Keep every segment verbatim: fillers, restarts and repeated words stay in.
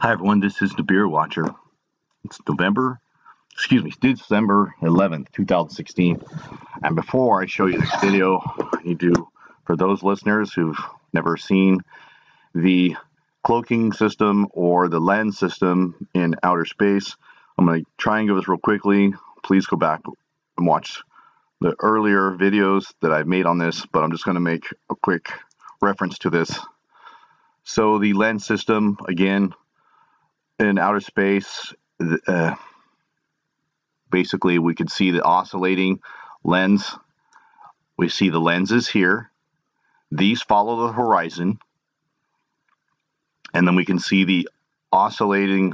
Hi everyone, this is Nibiru Watcher. It's November, excuse me, December eleventh, two thousand sixteen. And before I show you this video, I need to, for those listeners who've never seen the cloaking system or the lens system in outer space, I'm going to try and go this real quickly. Please go back and watch the earlier videos that I've made on this, but I'm just going to make a quick reference to this. So the lens system, again, in outer space, uh, basically we could see the oscillating lens. We see the lenses here. These follow the horizon. And then we can see the oscillating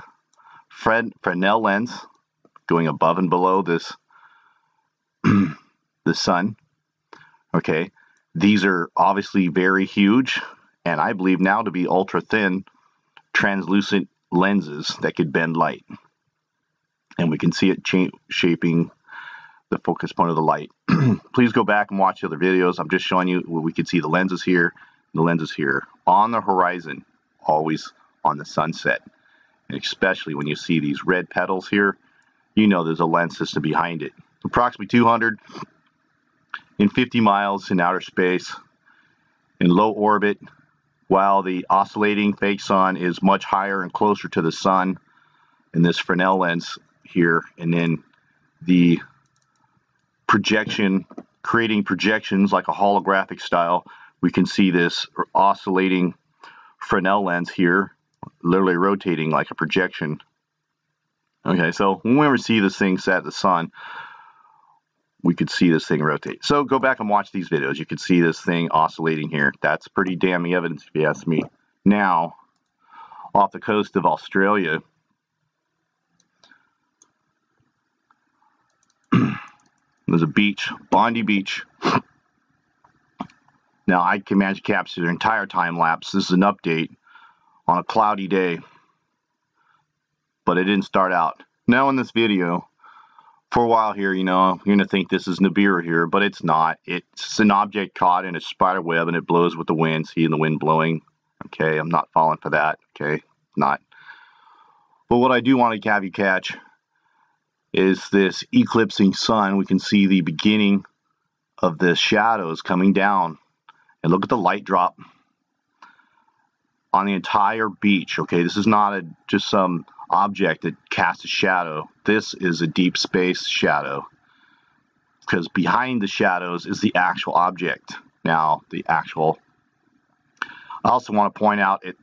Fred, Fresnel lens going above and below this the sun. Okay, these are obviously very huge, and I believe now to be ultra thin, translucent lenses that could bend light, and we can see it shaping the focus point of the light. Please go back and watch the other videos. I'm just showing you where we can see the lenses here, the lenses here on the horizon, always on the sunset, and especially when you see these red petals here, you know there's a lens system behind it. Approximately two hundred fifty miles in outer space in low orbit, while the oscillating fake sun is much higher and closer to the sun in this Fresnel lens here, and then the projection, creating projections like a holographic style, we can see this oscillating Fresnel lens here, literally rotating like a projection. Okay, so whenever we see this thing set at the sun, we could see this thing rotate. So go back and watch these videos. You can see this thing oscillating here. That's pretty damning evidence if you ask me. Now, off the coast of Australia, there's a beach, Bondi Beach. Now, I can manage to capture the entire time lapse. This is an update on a cloudy day, but it didn't start out. Now in this video, for a while here, you know, you're gonna think this is Nibiru here, but it's not. It's an object caught in a spider web, and it blows with the wind. See the wind blowing. Okay, I'm not falling for that. Okay, not. But what I do want to have you catch is this eclipsing sun. We can see the beginning of the shadows coming down, and look at the light drop on the entire beach. Okay, this is not a just some object that casts a shadow. This is a deep space shadow, because behind the shadows is the actual object. Now the actual, I also want to point out it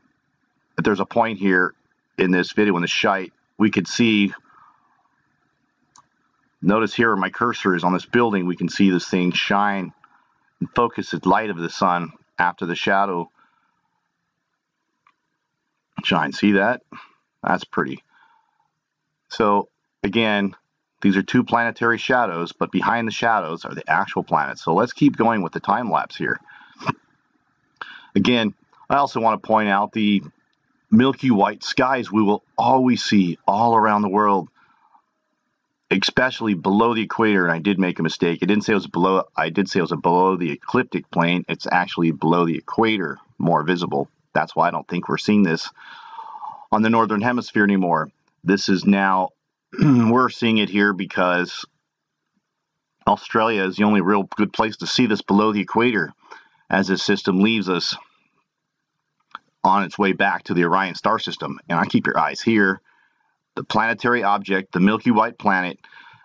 that there's a point here in this video in the shite. We could see, notice here where my cursor is on this building, we can see this thing shine and focus the light of the sun after the shadow shine. See that? That's pretty. So again, these are two planetary shadows, but behind the shadows are the actual planets. So let's keep going with the time lapse here. Again, I also want to point out the milky white skies we will always see all around the world, especially below the equator. And I did make a mistake. I didn't say it was below. I did say it was below the ecliptic plane. It's actually below the equator, more visible. That's why I don't think we're seeing this on the northern hemisphere anymore. This is now we're seeing it here because Australia is the only real good place to see this below the equator, as this system leaves us on its way back to the Orion star system. And I keep your eyes here, the planetary object, the milky white planet,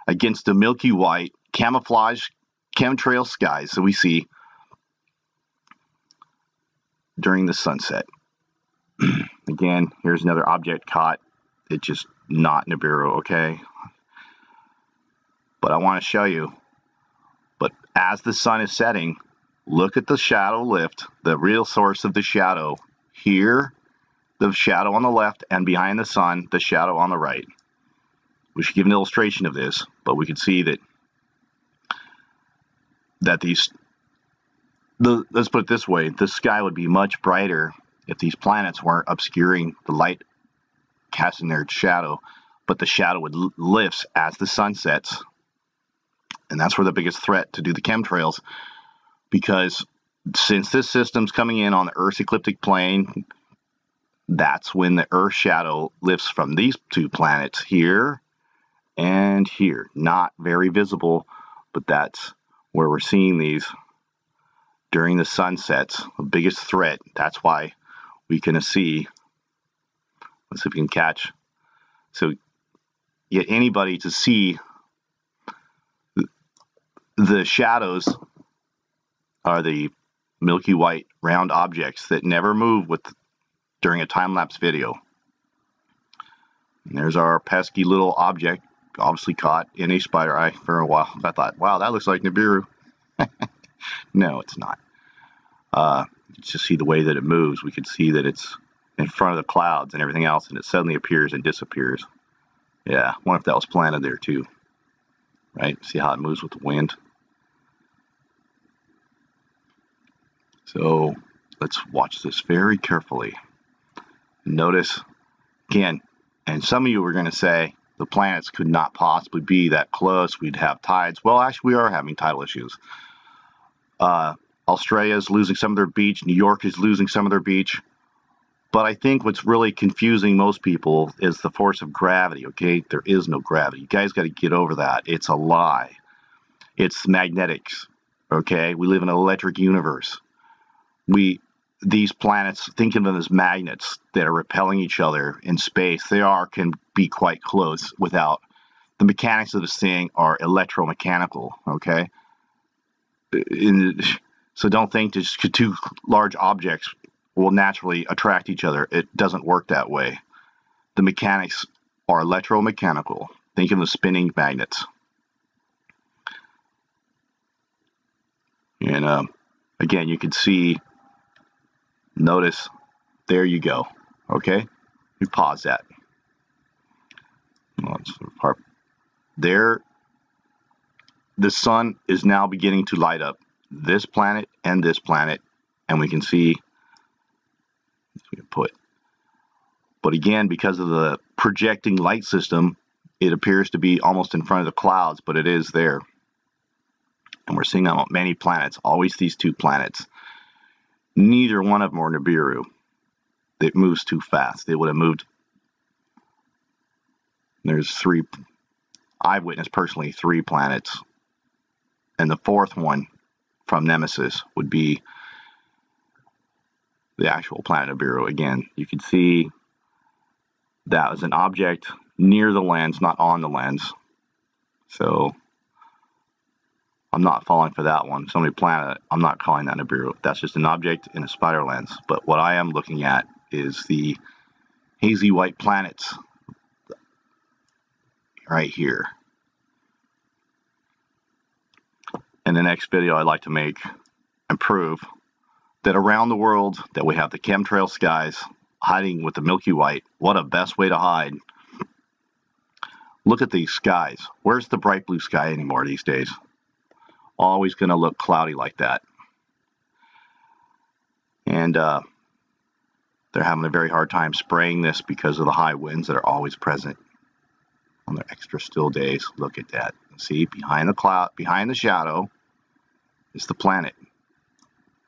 against the milky white camouflage chemtrail skies that we see during the sunset. Again, here's another object caught. It's just not Nibiru, okay? But I want to show you. But as the sun is setting, look at the shadow lift, the real source of the shadow. Here, the shadow on the left, and behind the sun, the shadow on the right. We should give an illustration of this, but we can see that that these, the, let's put it this way, the sky would be much brighter if these planets weren't obscuring the light casting their shadow, but the shadow would lifts as the sun sets. And that's where the biggest threat to do the chemtrails, because since this system's coming in on the Earth's ecliptic plane, That's when the Earth shadow lifts from these two planets here and here. Not very visible, but that's where we're seeing these during the sunsets, the biggest threat. That's why we can see. Let's see if we can catch. So get anybody to see the shadows are the milky white round objects that never move with during a time-lapse video. And there's our pesky little object, obviously caught in a spider eye for a while. I thought, wow, that looks like Nibiru. No, it's not. Uh, just see the way that it moves. We can see that it's in front of the clouds and everything else, and it suddenly appears and disappears. Yeah, I wonder if that was planted there too. Right? See how it moves with the wind? So let's watch this very carefully. Notice, again, and some of you were going to say the planets could not possibly be that close. We'd have tides. Well, actually, we are having tidal issues. Uh, Australia is losing some of their beach. New York is losing some of their beach. But I think what's really confusing most people is the force of gravity, okay? There is no gravity. You guys got to get over that. It's a lie. It's magnetics, okay? We live in an electric universe. We, these planets, think of them as magnets that are repelling each other in space. They are, can be quite close without, the mechanics of this thing are electromechanical, okay? In, so don't think just two large objects will naturally attract each other. It doesn't work that way. The mechanics are electromechanical. Think of the spinning magnets. And uh, again, you can see, notice, there you go. Okay, we pause that. There, the sun is now beginning to light up this planet and this planet, and we can see we put. But again, because of the projecting light system, it appears to be almost in front of the clouds, but it is there. And we're seeing on many planets, always these two planets. Neither one of them are Nibiru. It moves too fast. They would have moved. There's three. I've witnessed personally three planets. And the fourth one from Nemesis would be the actual planet Nibiru. Again, you can see that was an object near the lens, not on the lens. So I'm not falling for that one. Somebody planted it. I'm not calling that Nibiru. That's just an object in a spider lens. But what I am looking at is the hazy white planets right here. In the next video, I'd like to make and prove that around the world that we have the chemtrail skies hiding with the milky white. What a best way to hide. Look at these skies. Where's the bright blue sky anymore these days? Always going to look cloudy like that. And uh, they're having a very hard time spraying this because of the high winds that are always present on their extra still days. Look at that. See, behind the cloud, behind the shadow is the planet.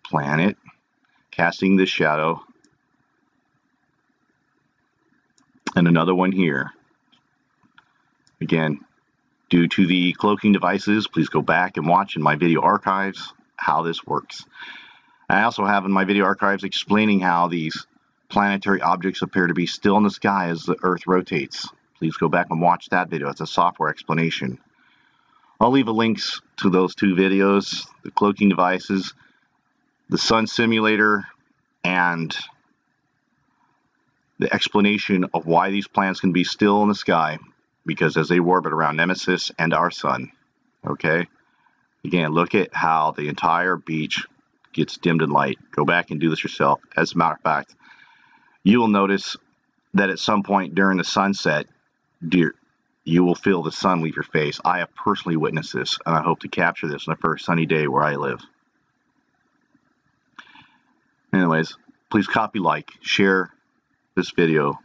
Planet casting this shadow, and another one here. Again, due to the cloaking devices, please go back and watch in my video archives how this works. I also have in my video archives explaining how these planetary objects appear to be still in the sky as the Earth rotates. Please go back and watch that video. It's a software explanation. I'll leave the links to those two videos, the cloaking devices, the sun simulator, and the explanation of why these planets can be still in the sky, because as they orbit around Nemesis and our sun, okay? Again, look at how the entire beach gets dimmed in light. Go back and do this yourself. As a matter of fact, you will notice that at some point during the sunset, dear, you will feel the sun leave your face. I have personally witnessed this, and I hope to capture this on the first sunny day where I live. Anyways, please copy, like, share this video.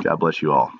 God bless you all.